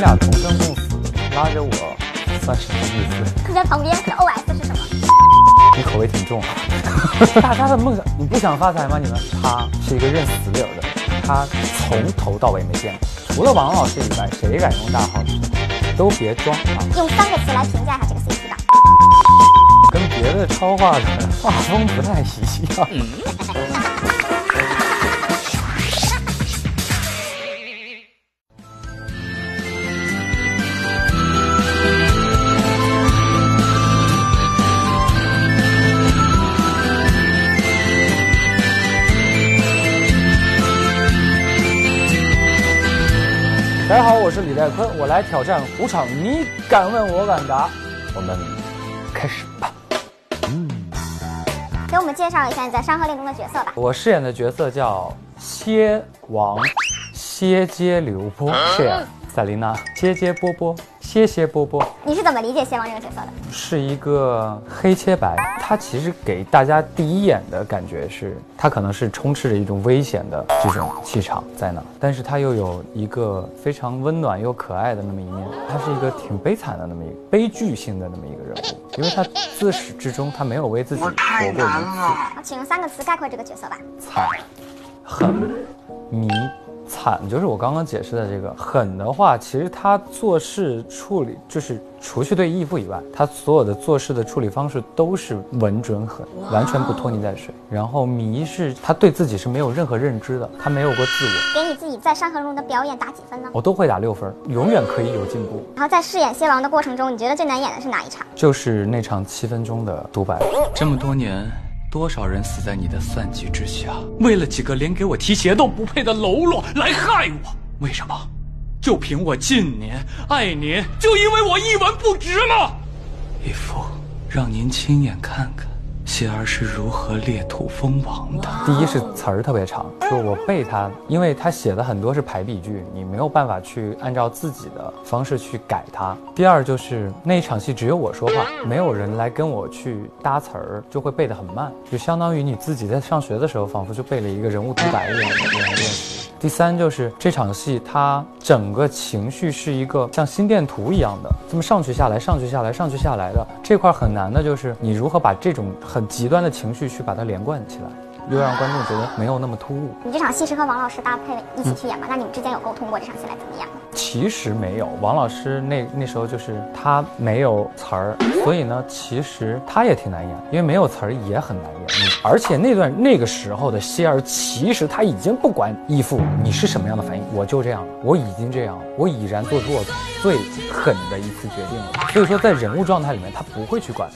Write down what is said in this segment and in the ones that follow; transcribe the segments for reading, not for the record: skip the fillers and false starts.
俩同生共死，拉着我算什么意思？你在旁边的 OS 是什么？你口味挺重啊。大家的梦想，你不想发财吗？你们他是一个认死理儿的，他从头到尾没变过，除了王老师以外，谁敢用大号使？都别装啊！用3个词来评价一下这个 CP 档。 跟别的超话的画风不太一样。大家好，我是李代坤，我来挑战虎场，你敢问我敢答，我们开始吧。 给我们介绍一下你在《山河令》中的角色吧。我饰演的角色叫歇王，歇接流波，饰演赛琳娜，歇接波波，歇歇波波。你是怎么理解歇王这个角色的？是一个黑切白，他其实给大家第一眼的感觉是，他可能是充斥着一种危险的这种气场在那，但是他又有一个非常温暖又可爱的那么一面。他是一个挺悲惨的那么一个悲剧性的那么一个人物。 因为他自始至终，他没有为自己活过一次。请用3个词概括这个角色吧。惨、狠、迷。惨就是我刚刚解释的这个。狠的话，其实他做事处理，就是除去对义父以外，他所有的做事的处理方式都是稳准狠，完全不拖泥带水。然后迷是他对自己是没有任何认知的，他没有过自我。给你自己在山河中的表演打几分呢？我都会打6分，永远可以有进步。然后在饰演歇王的过程中，你觉得最难演的是哪一场？就是那场7分钟的独白。这么多年。 多少人死在你的算计之下？为了几个连给我提鞋都不配的喽啰来害我？为什么？就凭我近您爱您，就因为我一文不值吗？义父，让您亲眼看看谢儿是如何裂土封王的。第一是词儿特别长，就我背他，因为他写的很多是排比句，你没有办法去按照自己的方式去改它。第二就是那一场戏只有我说话，没有人来跟我去搭词儿，就会背得很慢。就相当于你自己在上学的时候，仿佛就背了一个人物独白一样的练习。第三就是这场戏，它整个情绪是一个像心电图一样的，这么上去下来、上去下来、上去下来的。这块很难的就是你如何把这种很极端的情绪去把它连贯起来。 又让观众觉得没有那么突兀。你这场戏是和王老师搭配一起去演吗？那你们之间有沟通过这场戏来怎么演吗？其实没有，王老师那时候就是他没有词儿，所以呢，其实他也挺难演，因为没有词儿也很难演。而且那个时候的歇儿，其实他已经不管义父你是什么样的反应，我就这样，我已经这样，我已然做出我最狠的一次决定了。所以说，在人物状态里面，他不会去管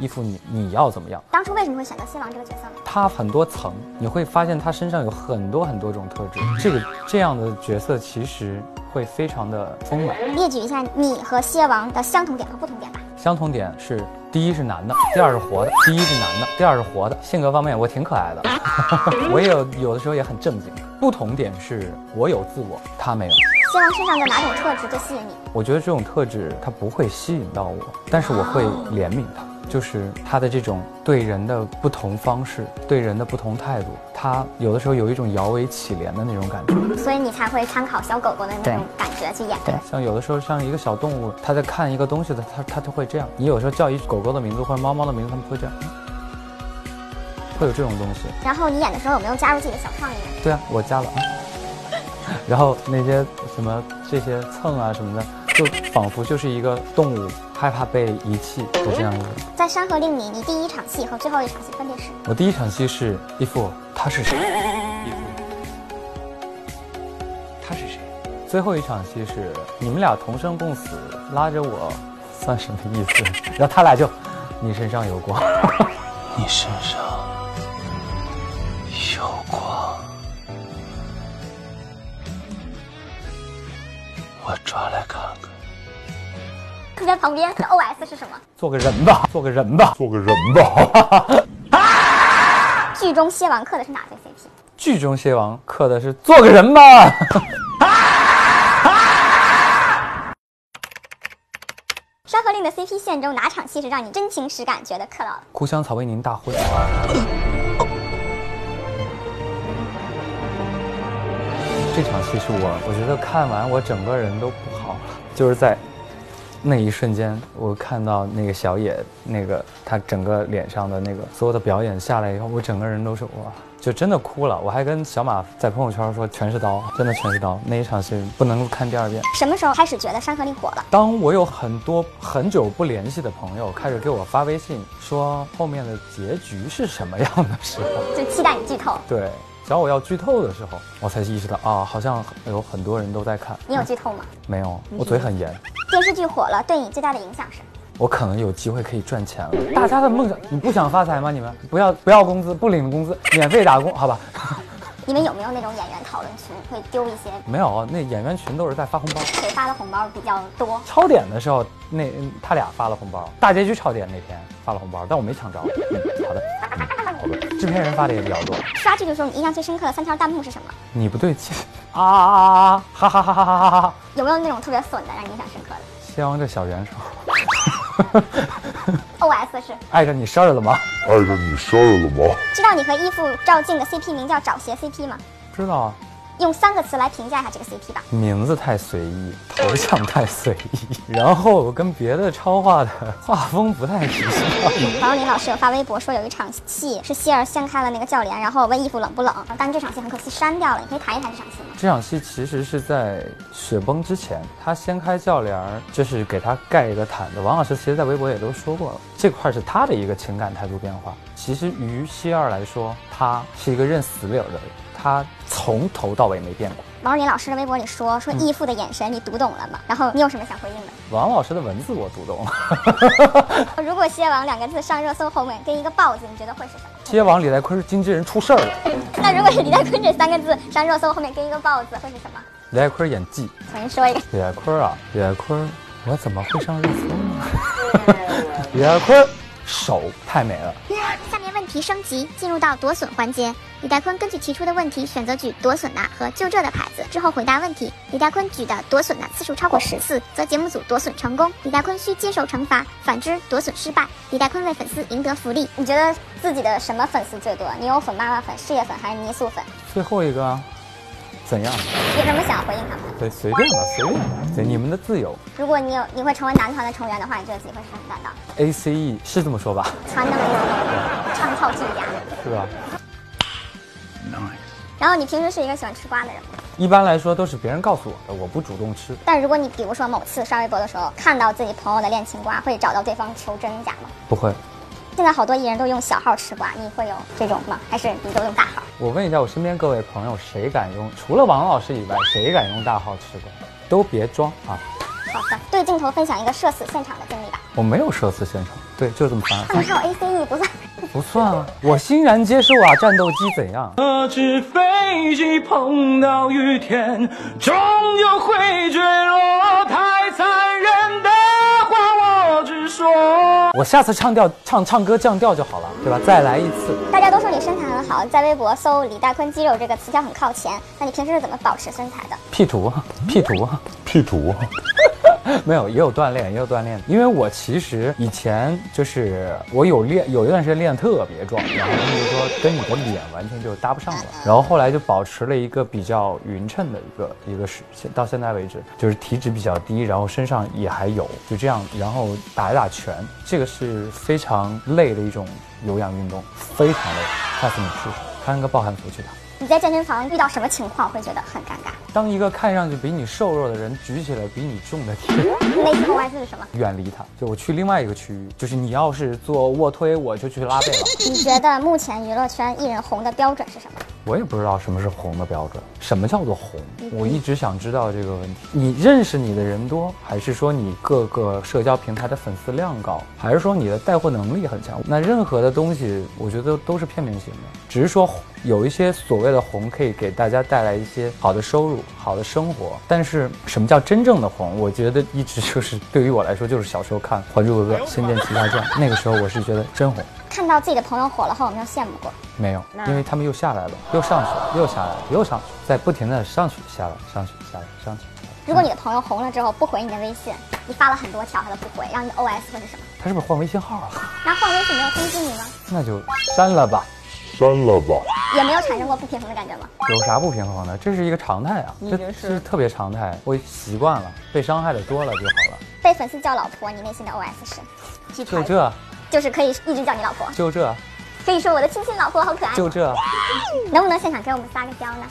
义父你要怎么样。当初为什么会选择歇王这个角色呢？他很多。 层，你会发现他身上有很多很多种特质，这样的角色其实会非常的丰满。列举一下你和歇王的相同点和不同点吧。相同点是第一是男的，第二是活的。第一是男的，第二是活的。性格方面我挺可爱的，我也有的时候也很正经。不同点是我有自我，他没有。歇王身上的哪种特质最吸引你？我觉得这种特质他不会吸引到我，但是我会怜悯他。 就是他的这种对人的不同方式，对人的不同态度，他有的时候有一种摇尾乞怜的那种感觉，所以你才会参考小狗狗的那种感觉去演。对，像有的时候像一个小动物，它在看一个东西的，它就会这样。你有时候叫一狗狗的名字或者猫猫的名字，它们会这样，会有这种东西。然后你演的时候有没有加入自己的小创意呢？对啊，我加了。然后那些什么这些蹭啊什么的，就仿佛就是一个动物。 害怕被遗弃的这样一个，在《山河令》里，你第一场戏和最后一场戏分别是？我第一场戏是义父，他是谁？义父，他是谁？最后一场戏是你们俩同生共死，拉着我算什么意思？然后他俩就，你身上有光，你身上有光，我抓来看看。 你在旁边的 OS 是什么？做个人吧，做个人吧，做个人吧。啊！剧中歇王刻的是哪对 CP？ 剧中歇王刻的是做个人吧。啊！山河令的 CP 线中哪场戏是让你真情实感觉得刻到了？故乡草为您大婚。这场戏是我觉得看完我整个人都不好了，就是在那一瞬间，我看到那个小野他整个脸上的所有的表演下来以后，我整个人都是哇，就真的哭了。我还跟小马在朋友圈说全是刀，真的全是刀。那一场戏不能看第二遍。什么时候开始觉得山河令火了？当我有很多很久不联系的朋友开始给我发微信说后面的结局是什么样的时候，就期待你剧透。对。小我要剧透的时候，我才意识到啊，好像有很多人都在看。你有剧透吗？没有，我嘴很严。电视剧火了，对你最大的影响是？我可能有机会可以赚钱了。大家的梦想，你不想发财吗？你们不要工资，不领工资，免费打工，好吧？你们有没有那种演员讨论群会丢一些？没有，那演员群都是在发红包。谁发的红包比较多？超点的时候，那他俩发了红包，大结局超点那天发了红包，但我没抢着。好的。制片人发的也比较多。刷剧的时候，你印象最深刻的3条弹幕是什么？你不对劲啊啊啊！哈哈哈哈哈哈哈！有没有那种特别损的让你印象深刻的？先王这小元首。OS 是爱着你事儿了吗？爱着你事儿了吗？知道你和义父赵静的 CP 名叫找鞋 CP 吗？知道啊。用3个词来评价一下这个 CP 吧。名字太随意，头像太随意，然后跟别的超话的画风不太一样。黄蓉玲老师有发微博说有一场戏是希儿掀开了那个轿帘，然后问义父冷不冷，但是这场戏很可惜删掉了，你可以谈一谈这场戏吗？这场戏其实是在雪崩之前，他掀开轿帘就是给他盖一个毯子。王老师其实在微博也都说过了，这块是他的一个情感态度变化。其实于希儿来说，他是一个认死理儿的人，他从头到尾没变过。王若琳老师的微博里说义父的眼神你读懂了吗？然后你有什么想回应的？王老师的文字我读懂了。如果蝎王2个字上热搜后面跟一个豹字，你觉得会是什么？蝎王李代坤是经纪人出事儿了。那如果是李代坤这3个字上热搜后面跟一个豹字，会是什么？李代坤演技。重新说一个。李代坤啊，李代坤，我怎么会上热搜呢？李代坤手太美了。下面问题升级，进入到夺笋环节。李代坤根据提出的问题选择举夺笋呐和就这的牌子，之后回答问题。李代坤举的夺笋呐次数超过10次，则节目组夺笋成功。李代坤需接受惩罚，反之夺笋失败。李代坤为粉丝赢得福利。你觉得自己的什么粉丝最多？你有粉、妈妈粉、事业粉还是泥塑粉？最后一个，怎样？有什么想回应他们？对，随便吧，随便吧，对你们的自由。如果你会成为男团的成员的话，你觉得自己会是什么担当 ？ACE 是这么说吧？传统 ACE， 唱跳俱佳，是吧？然后你平时是一个喜欢吃瓜的人吗？一般来说都是别人告诉我的，我不主动吃。但如果你比如说某次刷微博的时候看到自己朋友的恋情瓜，会找到对方求真假吗？不会。现在好多艺人都用小号吃瓜，你会有这种吗？还是你都用大号？我问一下我身边各位朋友，谁敢用除了王老师以外，谁敢用大号吃瓜？都别装啊！好的，对镜头分享一个社死现场的经历吧。我没有社死现场，对，就这么烦。那你看我 ACE 不算。不算啊，我欣然接受啊！战斗机怎样？那只飞机碰到雨天，终究会坠落。太残忍的话，我只说。我下次唱歌降调就好了，对吧？再来一次。大家都说你身材很好，在微博搜“李大坤肌肉”这个词条很靠前。那你平时是怎么保持身材的？P 图。没有，也有锻炼，因为我其实以前就是我有一段时间练特别壮，然后就是说跟你的脸完全就搭不上了，然后后来就保持了一个比较匀称的一个到现在为止就是体脂比较低，然后身上也还有就这样，然后打一打拳，这个是非常累的一种有氧运动，非常累。下次你去穿个暴汗服去吧。你在健身房遇到什么情况会觉得很尴尬？当一个看上去比你瘦弱的人举起来比你重的铁，内心外事是什么？远离他。就我去另外一个区域，就是你要是做卧推，我就去拉背了。你觉得目前娱乐圈艺人红的标准是什么？我也不知道什么是红的标准，什么叫做红？我一直想知道这个问题。你认识你的人多，还是说你各个社交平台的粉丝量高，还是说你的带货能力很强？那任何的东西，我觉得都是片面性的，只是说有一些所谓的红可以给大家带来一些好的收入、好的生活，但是什么叫真正的红？我觉得一直就是对于我来说，就是小时候看《还珠格格》《仙剑奇侠传》，那个时候我是觉得真红。看到自己的朋友火了后，有没有羡慕过？没有，因为他们又下来了，又上去了，又下来了，又上去，在不停的上去下来，上去下来，上去。如果你的朋友红了之后不回你的微信，你发了很多条他都不回，让你的 OS 会是什么？他是不是换微信号了？那换微信没有通知你吗？那就删了吧。也没有产生过不平衡的感觉吗？有啥不平衡的？这是一个常态啊，这是特别常态，我习惯了，被伤害的多了就好了。被粉丝叫老婆，你内心的 OS 是？就这，就是可以一直叫你老婆。就这，可以说我的亲亲老婆好可爱。就这，能不能现场给我们撒个娇呢？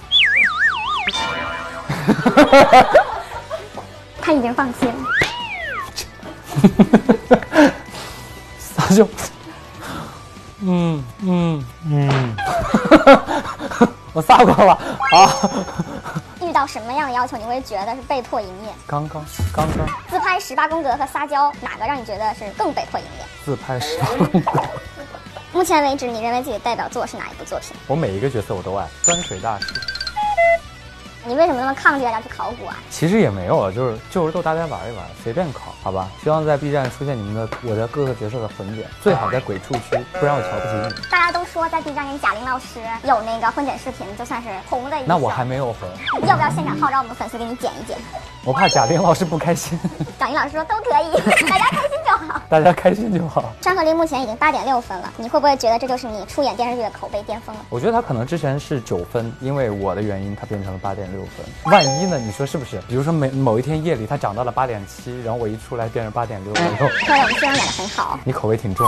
他已经放弃了。撒娇。 我撒过了啊！遇到什么样的要求你会觉得是被迫营业？刚刚自拍18宫格和撒娇，哪个让你觉得是更被迫营业？自拍18宫格。目前为止，你认为自己代表作是哪一部作品？我每一个角色我都爱，端水大师。你为什么那么抗拒大家去考古啊？其实也没有了，就是逗大家玩一玩，随便考，好吧？希望在 B 站出现你们的我的各个角色的混剪，最好在鬼畜区，不然我瞧不起你。大家都说在 B 站跟贾玲老师有那个混剪视频，就算是红的一。那我还没有红。要不要现场号召我们粉丝给你剪一剪？我怕贾玲老师不开心。贾玲老师说都可以，大家开心就好。大家开心就好。张合林目前已经8.6分了，你会不会觉得这就是你出演电视剧的口碑巅峰了？我觉得他可能之前是9分，因为我的原因，他变成了8.6分，万一呢？你说是不是？比如说某一天夜里，它涨到了8.7，然后我一出来变成8.6，然后说我们虽然演得很好，你口味挺重。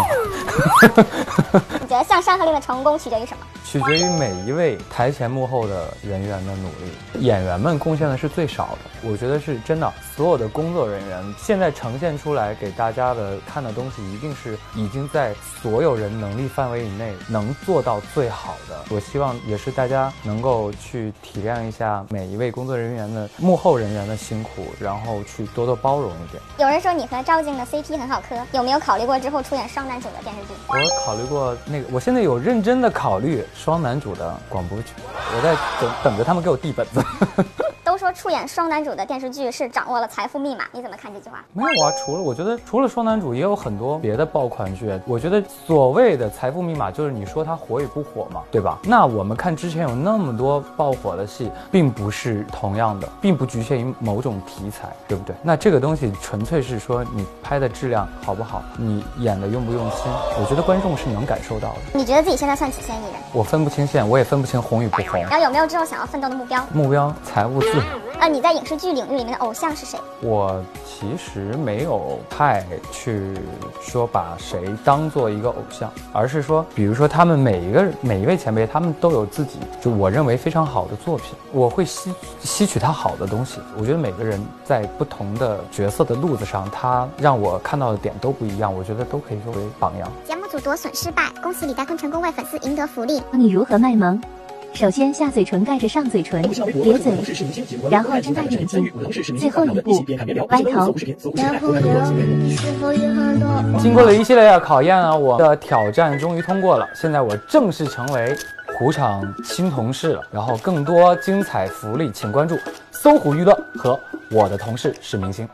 你觉得像山河令的成功取决于什么？取决于每一位台前幕后的人员的努力，演员们贡献的是最少的。我觉得是真的，所有的工作人员现在呈现出来给大家的看的东西，一定是已经在所有人能力范围以内能做到最好的。我希望也是大家能够去体谅一下每一位工作人员的幕后人员的辛苦，然后去多多包容一点。有人说你和赵静的 CP 很好磕，有没有考虑过之后出演双男主的电视剧？我考虑过那个，我现在有认真的考虑。 双男主的广播剧，我在等着他们给我递本子。都说出演双男主的电视剧是掌握了财富密码，你怎么看这句话？没有啊，我觉得除了双男主，也有很多别的爆款剧。我觉得所谓的财富密码就是你说它火与不火嘛，对吧？那我们看之前有那么多爆火的戏，并不是同样的，并不局限于某种题材，对不对？那这个东西纯粹是说你拍的质量好不好，你演的用不用心。我觉得观众是能感受到的。你觉得自己现在算几线艺人？我。 分不清线，我也分不清红与不红。然后有没有这种想要奋斗的目标？目标财务自由。你在影视剧领域里面的偶像是谁？我其实没有太去说把谁当做一个偶像，而是说，比如说他们每一位前辈，他们都有自己就我认为非常好的作品，我会吸取他好的东西。我觉得每个人在不同的角色的路子上，他让我看到的点都不一样，我觉得都可以作为榜样。节目组夺笋失败，恭喜李代坤成功为粉丝赢得福利。 你如何卖萌？首先下嘴唇盖着上嘴唇，咧嘴，然后睁大眼睛，最后一步歪头。经过了一系列的考验啊，我的挑战终于通过了。现在我正式成为虎场新同事了。然后更多精彩福利，请关注搜狐娱乐和我的同事是明星。